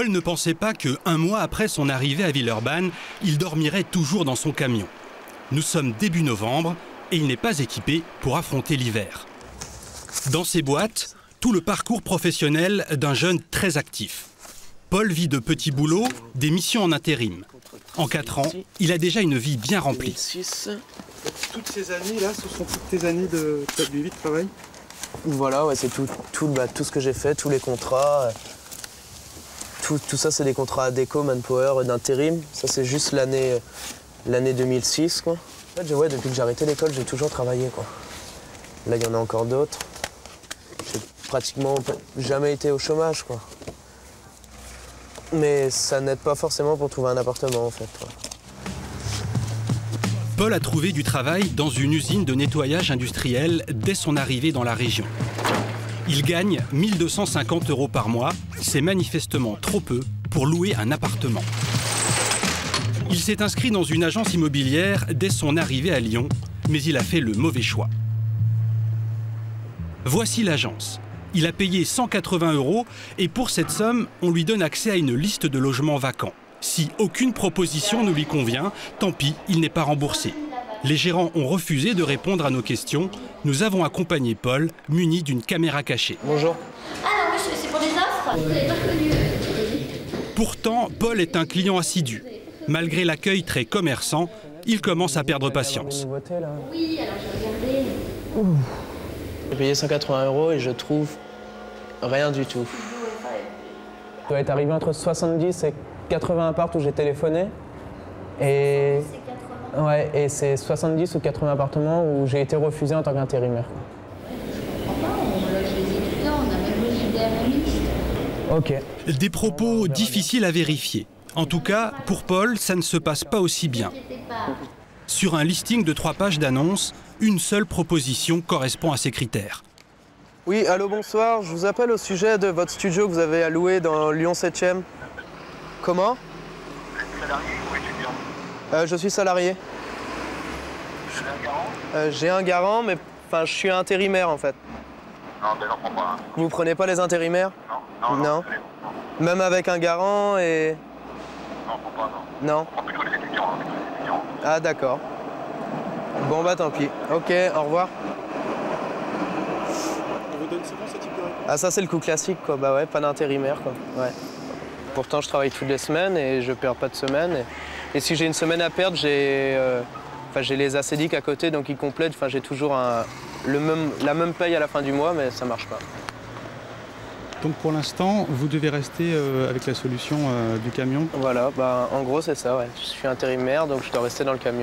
Paul ne pensait pas que, un mois après son arrivée à Villeurbanne, il dormirait toujours dans son camion. Nous sommes début novembre et il n'est pas équipé pour affronter l'hiver. Dans ses boîtes, tout le parcours professionnel d'un jeune très actif. Paul vit de petits boulots, des missions en intérim. En 4 ans, il a déjà une vie bien remplie. Toutes ces années-là, ce sont toutes tes années de travail? Voilà, ouais, c'est tout ce que j'ai fait, tous les contrats. Tout ça, c'est des contrats à déco, manpower, d'intérim. Ça, c'est juste l'année 2006, quoi. En fait, ouais, depuis que j'ai arrêté l'école, j'ai toujours travaillé, quoi. Là, il y en a encore d'autres. J'ai pratiquement jamais été au chômage, quoi. Mais ça n'aide pas forcément pour trouver un appartement, en fait. Quoi. Paul a trouvé du travail dans une usine de nettoyage industriel dès son arrivée dans la région. Il gagne 1250 € par mois. C'est manifestement trop peu pour louer un appartement. Il s'est inscrit dans une agence immobilière dès son arrivée à Lyon, mais il a fait le mauvais choix. Voici l'agence. Il a payé 180 € et pour cette somme, on lui donne accès à une liste de logements vacants. Si aucune proposition ne lui convient, tant pis, il n'est pas remboursé. Les gérants ont refusé de répondre à nos questions. Nous avons accompagné Paul, muni d'une caméra cachée. Bonjour. Ah non, c'est pour des offres. Vous n'avez pas connu. Pourtant, Paul est un client assidu. Malgré l'accueil très commerçant, il commence à perdre patience. Oui, alors j'ai regardé. J'ai payé 180 € et je trouve rien du tout. Ça doit être arrivé entre 70 et 80 apparts où j'ai téléphoné. Et c'est 70 ou 80 appartements où j'ai été refusé en tant qu'intérimaire. Ok. Des propos difficiles à vérifier. En tout cas, pour Paul, ça ne se passe pas aussi bien. Sur un listing de 3 pages d'annonces, une seule proposition correspond à ces critères. Oui, allô, bonsoir. Je vous appelle au sujet de votre studio que vous avez alloué dans Lyon 7e. Comment? Salarié ou étudiant? Je suis salarié. Vous avez un garant? J'ai un garant, mais je suis intérimaire, en fait. Non, mais j'en prends pas. Hein. Vous prenez pas les intérimaires? Non. Même avec un garant et... Non, on prend pas, non. On prend plutôt les étudiants, hein, Ah, d'accord. Bon, bah tant pis. Ok, au revoir. On vous donne souvent ce type de réponse? Ah, ça, c'est le coup classique, quoi. Bah ouais, pas d'intérimaire, quoi. Ouais. Pourtant, je travaille toutes les semaines et je perds pas de semaine. Et si j'ai une semaine à perdre, j'ai les assédics à côté, donc ils complètent. Enfin, j'ai toujours la même paye à la fin du mois, mais ça marche pas. Donc pour l'instant, vous devez rester avec la solution du camion? Voilà, bah, en gros c'est ça, ouais. Je suis intérimaire, donc je dois rester dans le camion.